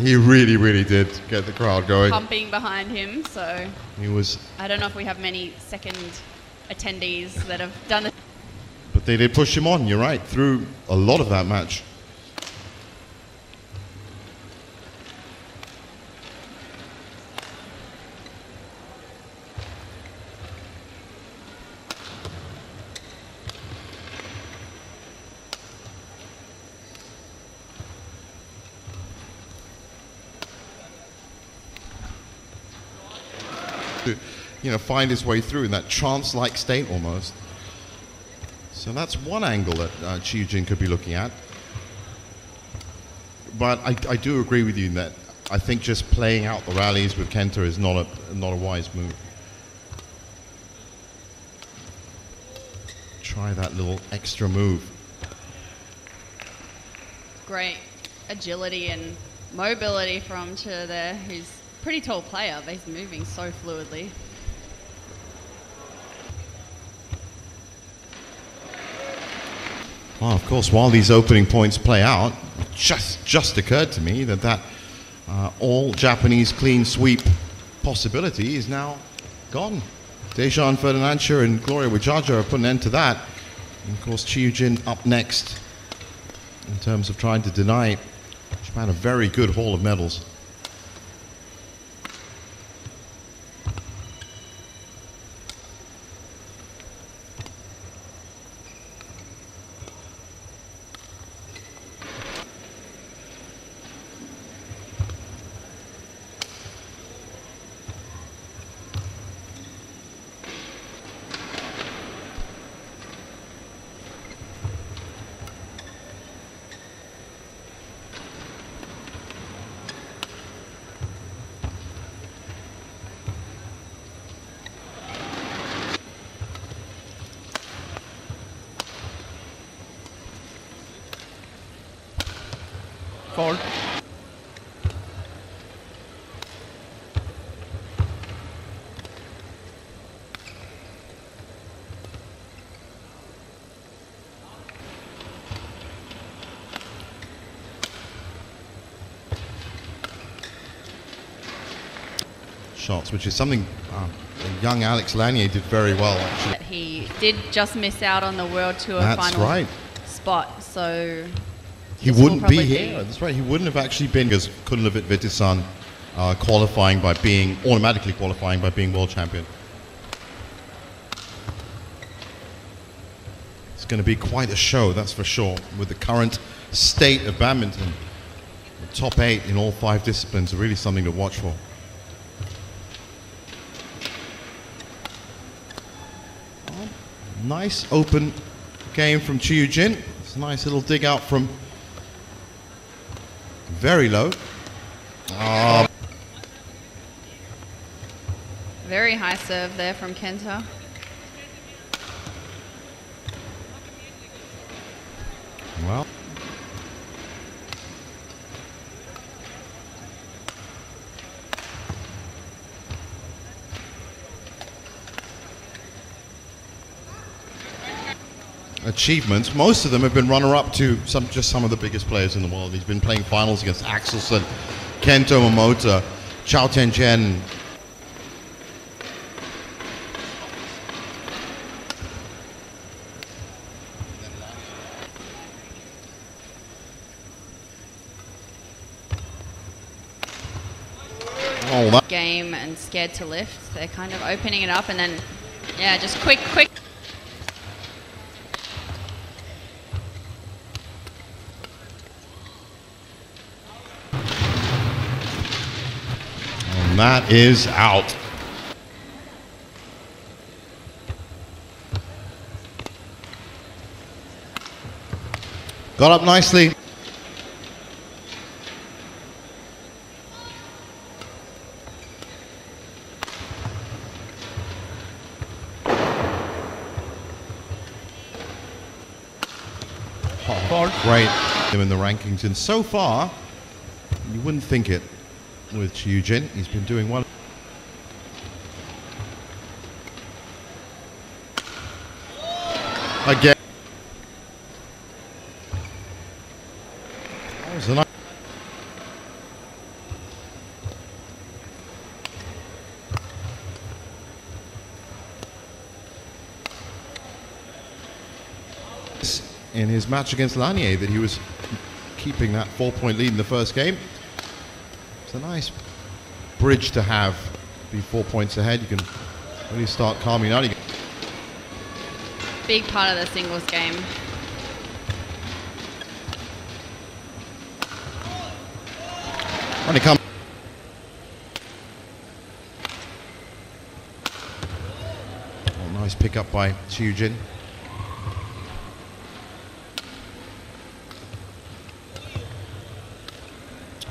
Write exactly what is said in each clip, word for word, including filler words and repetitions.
He really, really did get the crowd going. Pumping behind him, so... He was... I don't know if we have many second attendees that have done this. But they did push him on, you're right, through a lot of that match. You know, find his way through in that trance-like state almost. So that's one angle that uh, Chi Yu Jen could be looking at. But I, I do agree with you that I think just playing out the rallies with Kenta is not a not a wise move. Try that little extra move. Great agility and mobility from Chi there, who's a pretty tall player, but he's moving so fluidly. Well, of course, while these opening points play out, it just, just occurred to me that that uh, all-Japanese clean sweep possibility is now gone. Dejan Ferdinand and Gloria Wijaja are putting an end to that. And of course, Chi Yu Jen up next in terms of trying to deny Japan a very good haul of medals. Foul. Shots, which is something uh, young Alex Lanier did very well, actually. He did just miss out on the World Tour That's final right. spot, so... He this wouldn't be here. Be. That's right. He wouldn't have actually been because Kunlavut Vitidsarn uh, qualifying by being automatically qualifying by being world champion. It's going to be quite a show, that's for sure, with the current state of badminton. The top eight in all five disciplines are really something to watch for. Oh, nice open game from Chi Yu Jen. It's a nice little dig out from. Very low. Oh. Very high serve there from Kenta. Well. Achievements. Most of them have been runner-up to some, just some of the biggest players in the world. He's been playing finals against Axelsen, Kento Momota, Chou Tien Chen. Oh, that game and scared to lift. They're kind of opening it up and then, yeah, just quick, quick. That is out. Got up nicely. Oh, great. Him in the rankings, and so far, you wouldn't think it. With Chi Yu Jen, he's been doing well. Again. That was a nice. in his match against Lanier that he was keeping that four-point lead in the first game. It's a nice bridge to have, be four points ahead. You can really start calming down again. Big part of the singles game. When it comes pick up by Chi Yu Jen.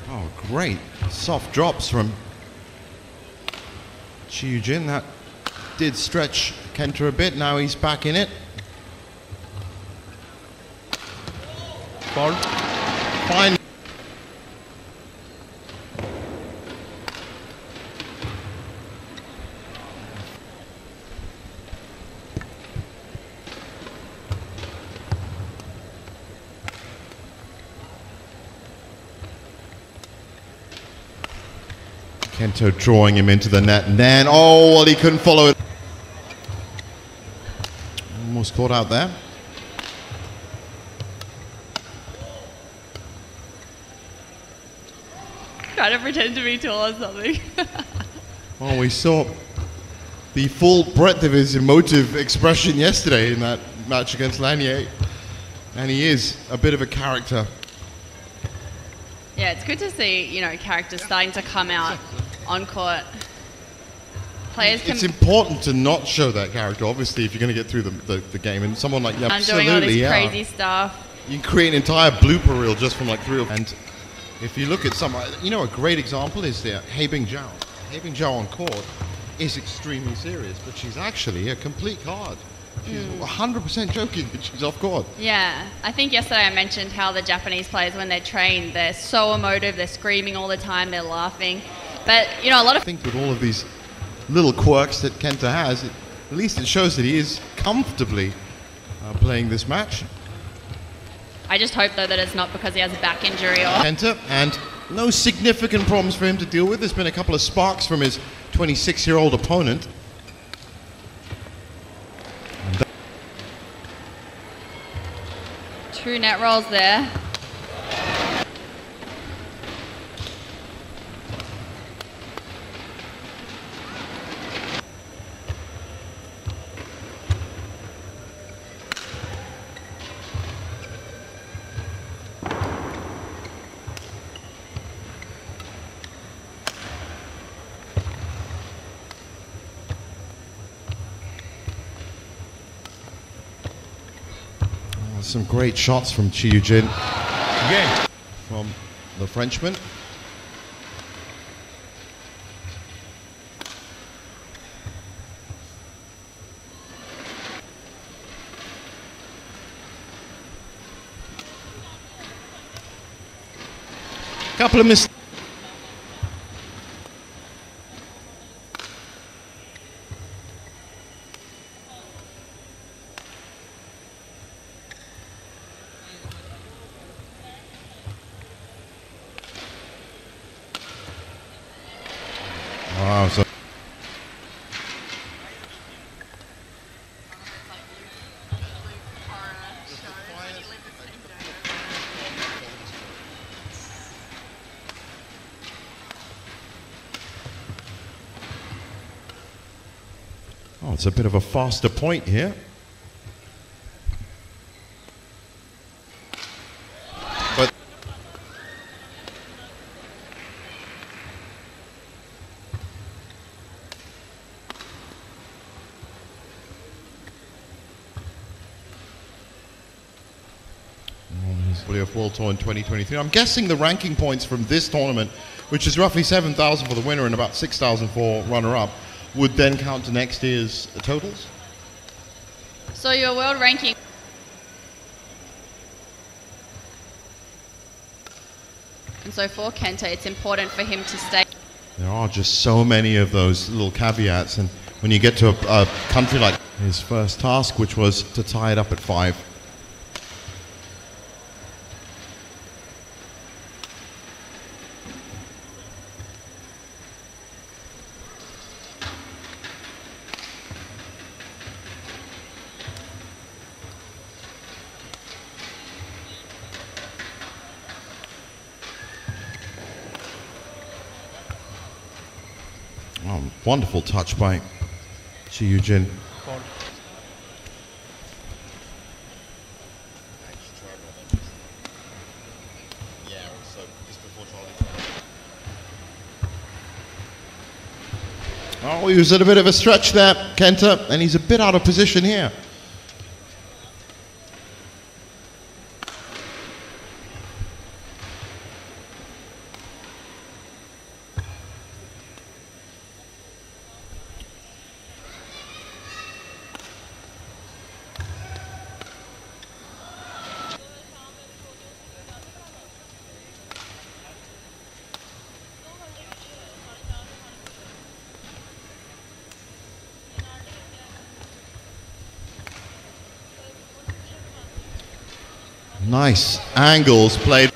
Oh, great soft drops from Chi Yu Jen. That did stretch Kenta a bit. Now he's back in it. Foul. Fine. Kento drawing him into the net, and then, oh, well, he couldn't follow it. Almost caught out there. Trying to pretend to be tall or something. Well, we saw the full breadth of his emotive expression yesterday in that match against Lanier, and he is a bit of a character. Yeah, it's good to see, you know, characters starting to come out on court. Players can, it's important to not show that character, obviously, if you're going to get through the, the, the game. And someone like, yeah, I'm absolutely, doing all this yeah. crazy stuff. You can create an entire blooper reel just from like three or four. And if you look at some, you know, a great example is there, He Bingjiao. He Bingjiao on court is extremely serious, but she's actually a complete card. She's one hundred percent joking, but she's off court. Yeah, I think yesterday I mentioned how the Japanese players, when they're trained, they're so emotive, they're screaming all the time, they're laughing. But, you know, a lot of... I think with all of these little quirks that Kenta has, it, at least it shows that he is comfortably uh, playing this match. I just hope, though, that it's not because he has a back injury or... Kenta, and no significant problems for him to deal with. There's been a couple of sparks from his twenty-six-year-old opponent. Two net rolls there. Some great shots from Chi Yu Jen, yeah. From the Frenchman. Couple of mistakes. Oh, it's a bit of a faster point here. But World Tour in twenty twenty-three. I'm guessing the ranking points from this tournament, which is roughly seven thousand for the winner and about six thousand for runner-up, would then count to next year's totals? So your world ranking... And so for Kenta, it's important for him to stay... There are just so many of those little caveats, and when you get to a, a country like... His first task, which was to tie it up at five. Oh, wonderful touch by Chi Yu Jen. Oh, he was at a bit of a stretch there, Kenta, and he's a bit out of position here. Nice angles played.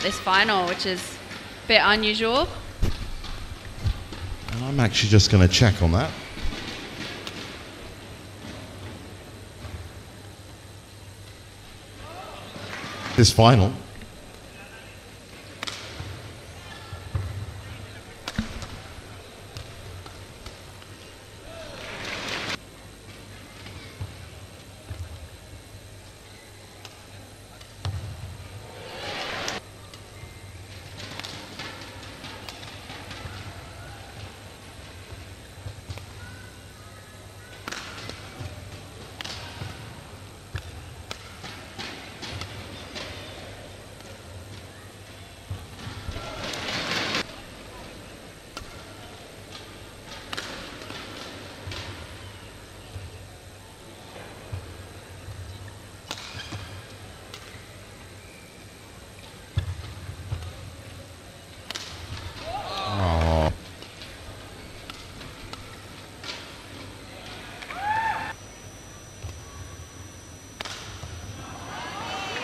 This final, which is a bit unusual. And I'm actually just going to check on that. This final.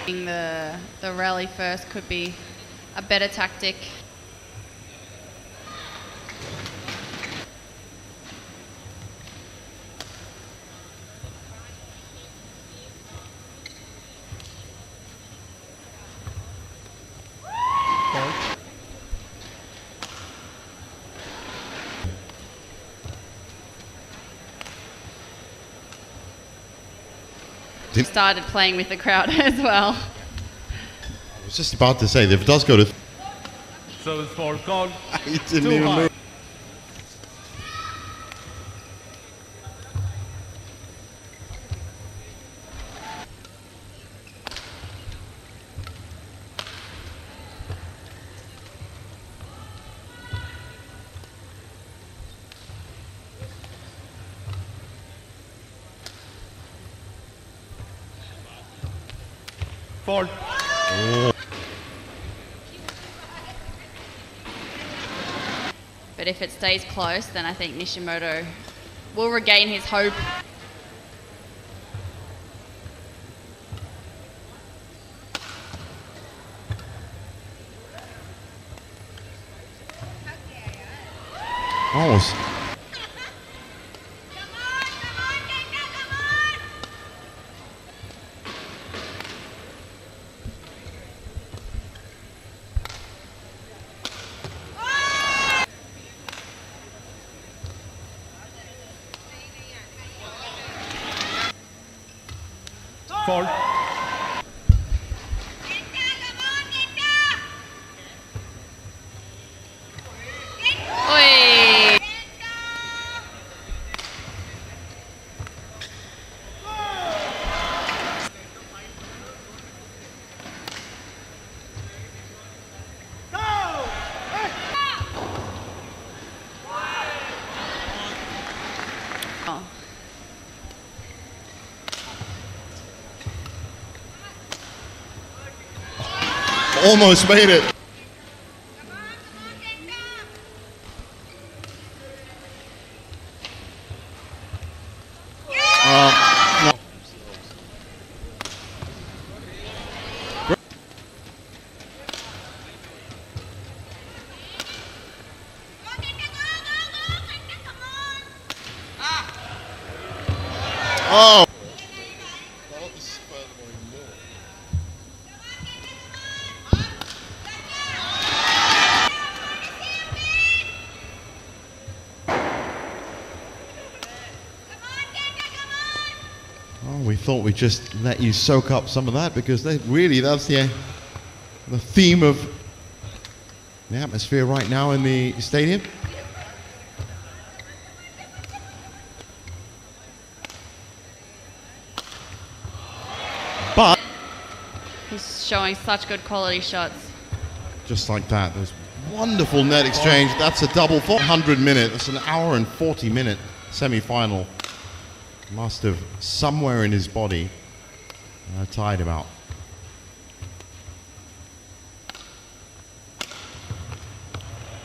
The, the rally first could be a better tactic. Started playing with the crowd as well. I was just about to say, if it does go to... Th so it's for Kong. He didn't even move. Oh. But if it stays close, then I think Nishimoto will regain his hope. Oh. Fault. Oi. Oh. Almost made it. Yeah! Uh, no. Oh. thought we'd just let you soak up some of that, because they really, that's the, the theme of the atmosphere right now in the stadium. But he's showing such good quality shots. Just like that, there's wonderful net exchange. That's a double for one hundred minute. That's an hour and forty minute semi-final. Must have somewhere in his body uh, tied him out.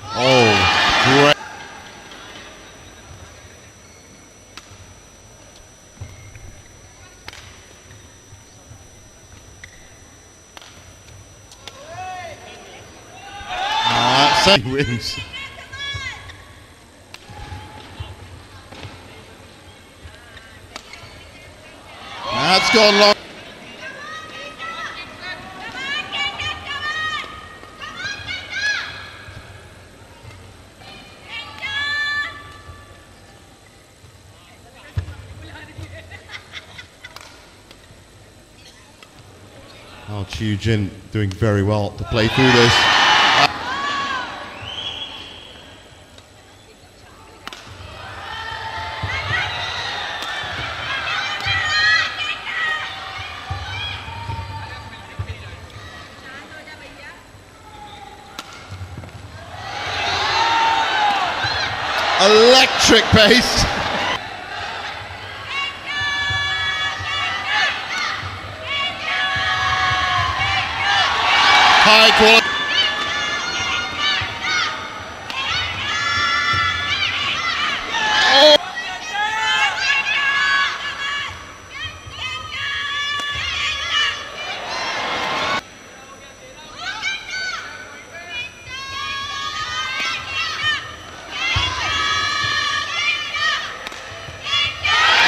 Oh, great. Ah, so he wins. That's gone long. Oh, Chi Yu Jen doing very well to play through this. Electric pace. High quality.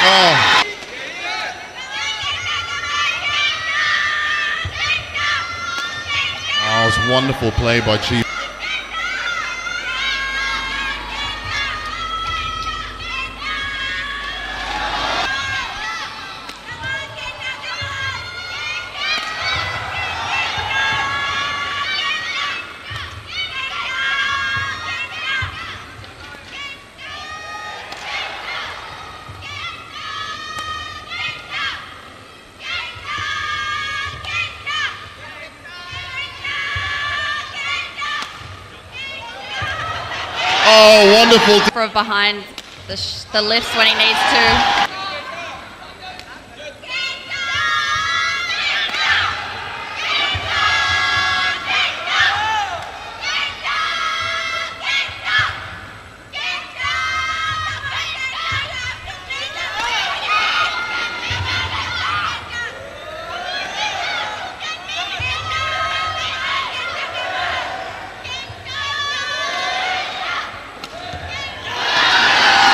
Oh. Wonderful play by Chi. Oh, wonderful. From behind the, sh the lifts when he needs to.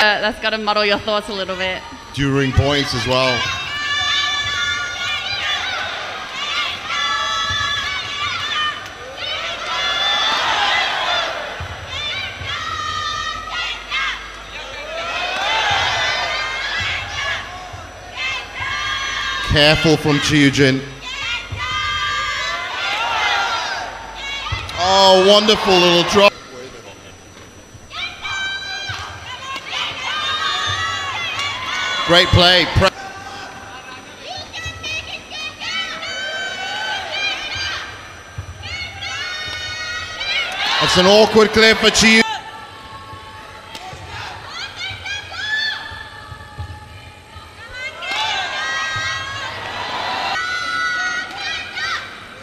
That's got to muddle your thoughts a little bit. During points as well. Careful from Chi Yu Jen. Oh, wonderful little drop. Great play. Pre That's an awkward clear for Chi Yu.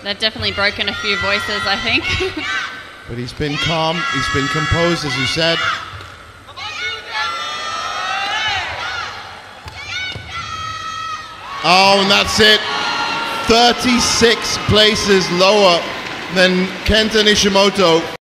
They've definitely broken a few voices, I think. But he's been calm, he's been composed, as you said. Oh, and that's it. thirty-six places lower than Kenta Nishimoto.